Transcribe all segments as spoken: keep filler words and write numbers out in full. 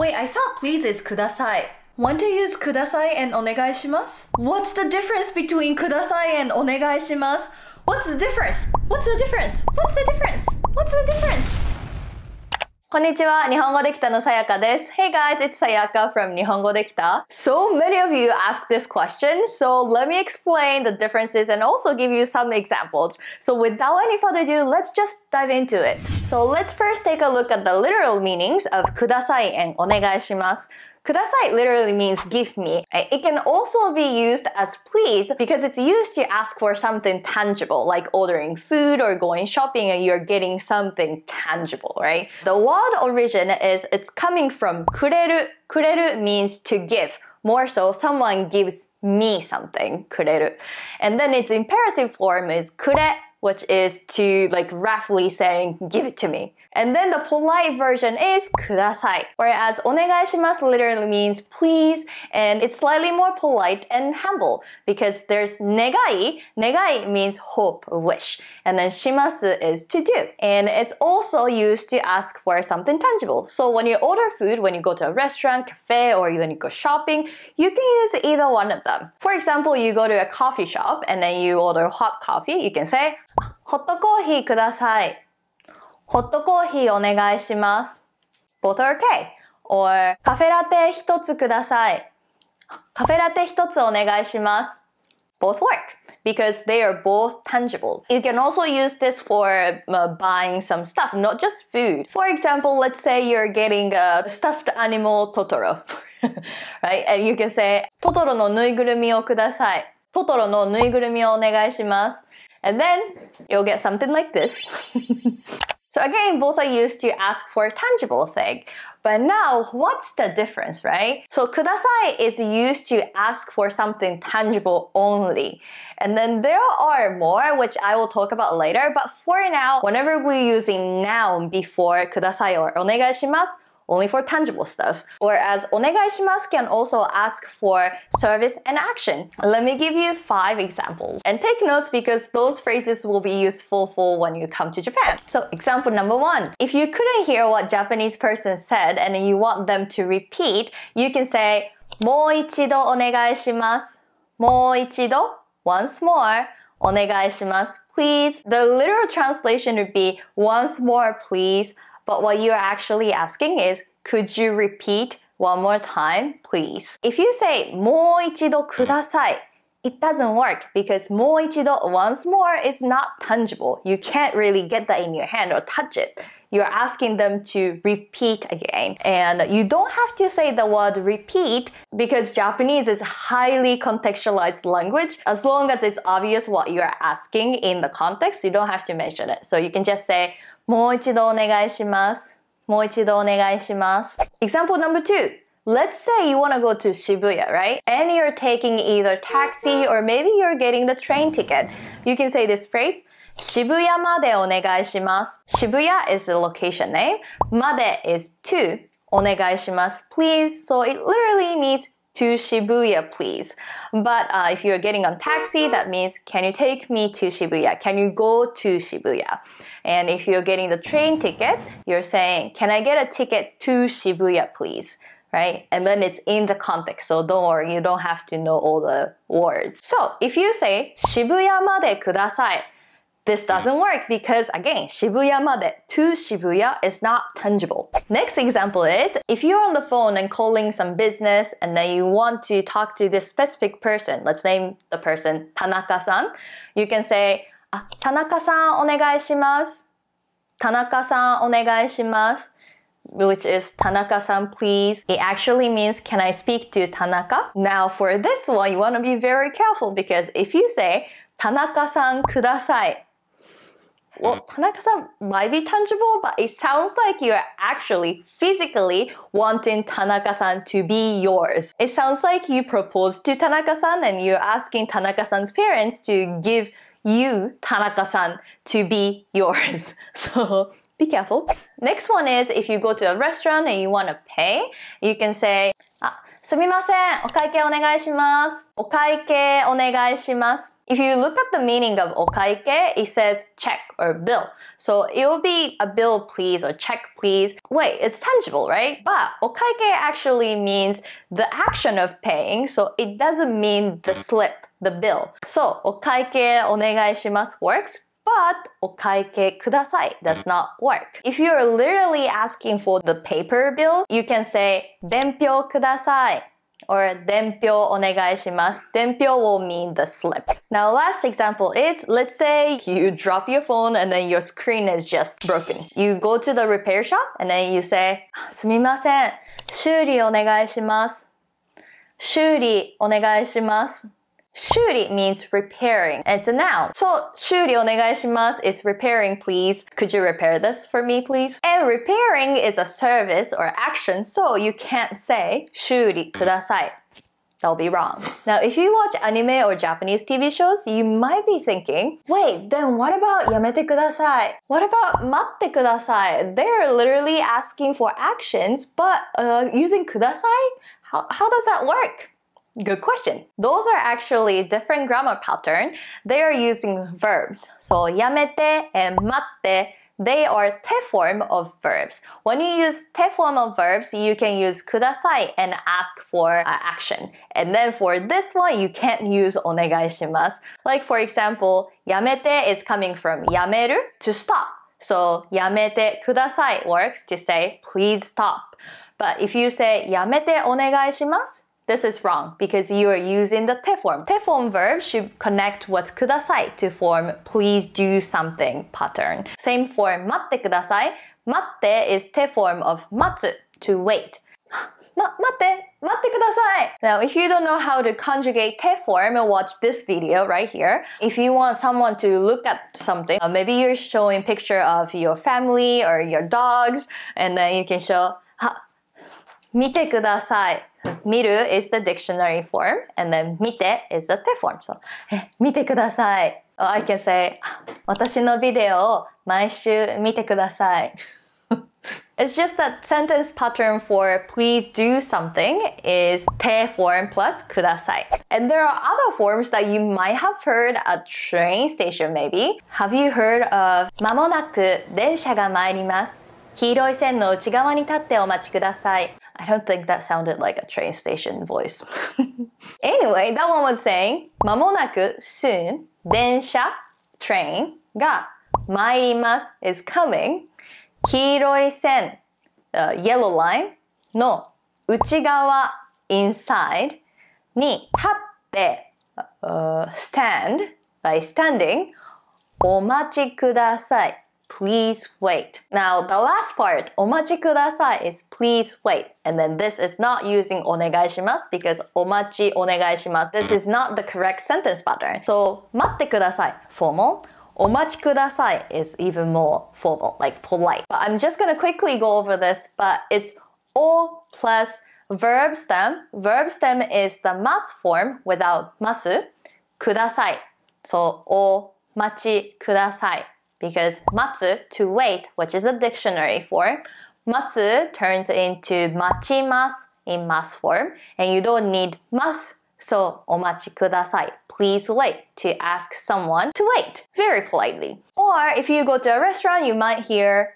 Wait, I thought please is kudasai. Want to use kudasai and onegaishimasu? What's the difference between kudasai and onegaishimasu? What's the difference? What's the difference? What's the difference? What's the difference? Konnichiwa, Nihongo Dekita no Sayaka desu. Hey guys, it's Sayaka from Nihongo Dekita. So many of you asked this question, so let me explain the differences and also give you some examples. So without any further ado, let's just dive into it. So let's first take a look at the literal meanings of kudasai and onegaishimasu. Kudasai literally means give me. It can also be used as please because it's used to ask for something tangible, like ordering food or going shopping and you're getting something tangible, right? The word origin is it's coming from kureru. Kureru means to give. More so, someone gives me something, kureru. And then its imperative form is kure, which is to like roughly saying, give it to me. And then the polite version is kudasai, whereas onegaishimasu literally means please, and it's slightly more polite and humble because there's negai. Negai means hope, wish, and then shimasu is to do. And it's also used to ask for something tangible. So when you order food, when you go to a restaurant, cafe, or when you go shopping, you can use either one of them. For example, you go to a coffee shop and then you order hot coffee, you can say, hot coffee kudasai. Hot coffee onegaishimasu. Both are okay. Or cafe latte hitotsu kudasai. Cafe latte hitotsu onegaishimasu. Both work because they are both tangible. You can also use this for uh, buying some stuff, not just food. For example, let's say you're getting a stuffed animal Totoro, right? And you can say Totoro no nuigurumi o kudasai. Totoro no nuigurumi o onegaishimasu. And then you'll get something like this. So again, both are used to ask for a tangible thing. But now, what's the difference, right? So kudasai is used to ask for something tangible only. And then there are more, which I will talk about later. But for now, whenever we're using noun before kudasai or onegaishimasu, only for tangible stuff. Whereas onegaishimasu can also ask for service and action. Let me give you five examples. And take notes because those phrases will be useful for when you come to Japan. So example number one. If you couldn't hear what Japanese person said and you want them to repeat, you can say, Mou ichido onegaishimasu. Mou ichido, once more, onegaishimasu, please. The literal translation would be, once more, please. But what you're actually asking is, could you repeat one more time, please? If you say, mou ichido kudasai, it doesn't work because mou ichido, once more, is not tangible. You can't really get that in your hand or touch it. You're asking them to repeat again. And you don't have to say the word repeat because Japanese is a highly contextualized language. As long as it's obvious what you're asking in the context, you don't have to mention it. So you can just say, もう一度お願いします。もう一度お願いします。Example number two. Let's say you want to go to Shibuya, right? And you're taking either taxi or maybe you're getting the train ticket. You can say this phrase. Shibuya made onegaishimasu. Shibuya is the location name. Made is to. Onegaishimasu, please. So it literally means to Shibuya, please. But uh, if you're getting on taxi, that means, can you take me to Shibuya? Can you go to Shibuya? And if you're getting the train ticket, you're saying, can I get a ticket to Shibuya, please? Right? And then it's in the context, so don't worry, you don't have to know all the words. So, if you say, Shibuya made kudasai, this doesn't work because, again, Shibuya made to Shibuya is not tangible. Next example is, if you're on the phone and calling some business and then you want to talk to this specific person, let's name the person Tanaka-san, you can say, Tanaka-san onegaishimasu, Tanaka-san onegaishimasu, which is Tanaka-san, please. It actually means, can I speak to Tanaka? Now, for this one, you want to be very careful because if you say, Tanaka-san kudasai, well, Tanaka-san might be tangible, but it sounds like you're actually physically wanting Tanaka-san to be yours. It sounds like you proposed to Tanaka-san and you're asking Tanaka-san's parents to give you, Tanaka-san, to be yours. So, be careful. Next one is if you go to a restaurant and you want to pay, you can say, ah, すみません。お会計お願いします。お会計お願いします。If you look at the meaning of お会計, it says check or bill. So it will be a bill please or check please. Wait, it's tangible, right? But お会計 actually means the action of paying, so it doesn't mean the slip, the bill. So お会計お願いします works.But お会計ください does not work. If you're literally asking for the paper bill, you can say 伝票ください or 伝票お願いします. 伝票 will mean the slip. Now last example is, let's say you drop your phone and then your screen is just broken. You go to the repair shop and then you say すみません修理お願いします修理お願いしますShuri means repairing. It's a noun. So, 修理お願いします is repairing please. Could you repair this for me please? And repairing is a service or action, so you can't say 修理ください. That'll be wrong. Now, if you watch anime or Japanese T V shows, you might be thinking, wait, then what about やめてください? What about 待ってください? They're literally asking for actions, but uh, using ください? How, how does that work?Good question. Those are actually different grammar pattern. They are using verbs. So, やめて and 待って, they are te form of verbs. When you use te form of verbs, you can use ください and ask for uh, action. And then for this one, you can't use お願いします. Like for example, やめて is coming from やめる to stop. So, やめてください works to say please stop. But if you say やめてお願いしますThis is wrong because you are using the te form. Te form verbs should connect with ください to form please do something pattern. Same for 待ってください. 待って is te form of 待つ to wait. ま、待って待ってください! Now, if you don't know how to conjugate te form, watch this video right here. If you want someone to look at something, uh, maybe you're showing picture of your family or your dogs, and then you can show 見てくださいmiru is the dictionary form, and then mite is the te form. So, 見てください. Or I can say, 私のビデオを毎週見てください. It's just that sentence pattern for please do something is te form plus ください. And there are other forms that you might have heard at train station maybe. Have you heard of まもなく電車が参ります。黄色い線の内側に立ってお待ちください。I don't think that sounded like a train station voice. Anyway, that one was saying まもなく soon 電車 train が参ります is coming 黄色い線、uh, yellow line の内側 inside に立って、uh, stand by standing お待ちくださいPlease wait. Now, the last part, お待ちください is please wait. And then this is not using お願いします because お待ちお願いします This is not the correct sentence pattern. So, 待ってください formal. お待ちください is even more formal, like polite. But I'm just gonna quickly go over this, but it's お plus verb stem. Verb stem is the ます form without ますください So, お待ちくださいBecause 待つ to wait, which is a dictionary form, 待つ turns into 待ちます in ます form, and you don't need ます, so お待ちください please wait to ask someone to wait very politely. Or if you go to a restaurant, you might hear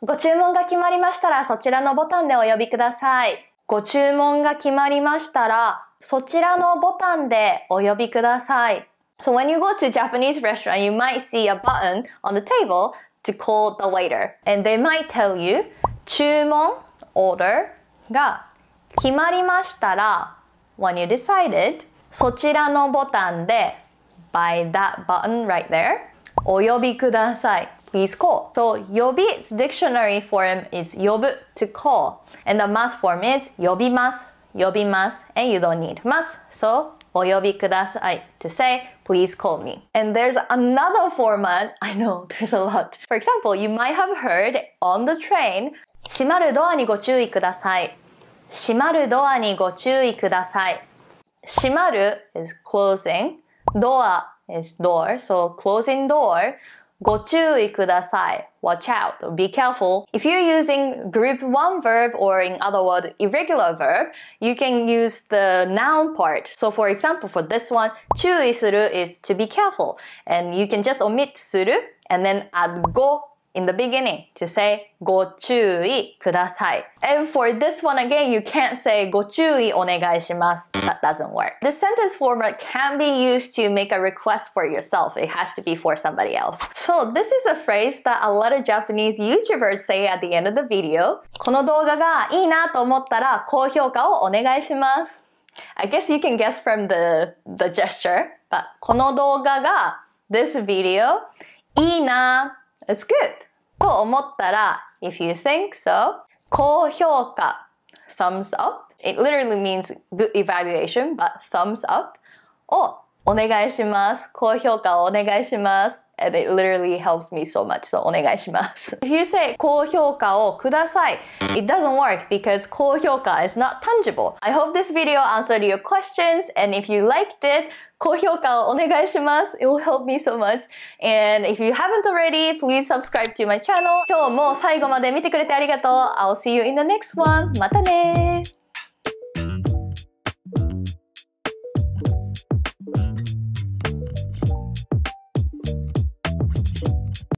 ご注文が決まりましたらそちらのボタンでお呼びください。ご注文が決まりましたらそちらのボタンでお呼びください。So when you go to a Japanese restaurant, you might see a button on the table to call the waiter. And they might tell you, 注文 order が決まりましたら when you decided, そちらのボタンで by that button right there, お呼びください please call. So 呼び 's dictionary form is 呼ぶ to call. And the ます form is 呼びます呼びます and you don't need ます So お呼びください to say please call me. And there's another format. I know, there's a lot. For example, you might have heard on the train 閉まるドアにご注意ください閉まるドアにご注意ください閉まる is closing ドア is door, so closing door Gochūi kudasai. Watch out or be careful. If you're using group one verb or in other words irregular verb, you can use the noun part. So for example, for this one, 注意する is to be careful. And you can just omit する and then add ご in the beginning to say ご注意ください. And for this one again, you can't say ご注意お願いします. That doesn't work. The sentence format can be used to make a request for yourself. It has to be for somebody else. So this is a phrase that a lot of Japanese YouTubers say at the end of the video. この動画がいいなと思ったら高評価をお願いします. I guess you can guess from the, the gesture. But この動画が this video いいな it's good. と思ったら if you think so, 高評価 thumbs up. It literally means good evaluation, but thumbs up. をお願いします。高評価をお願いします。And it literally helps me so much. So お願いします。If you say 高評価をください, it doesn't work because 高評価 is not tangible. I hope this video answered your questions. And if you liked it, 高評価をお願いします. It will help me so much. And if you haven't already, please subscribe to my channel. 今日も最後まで見てくれてありがとう. I'll see you in the next one. またねー。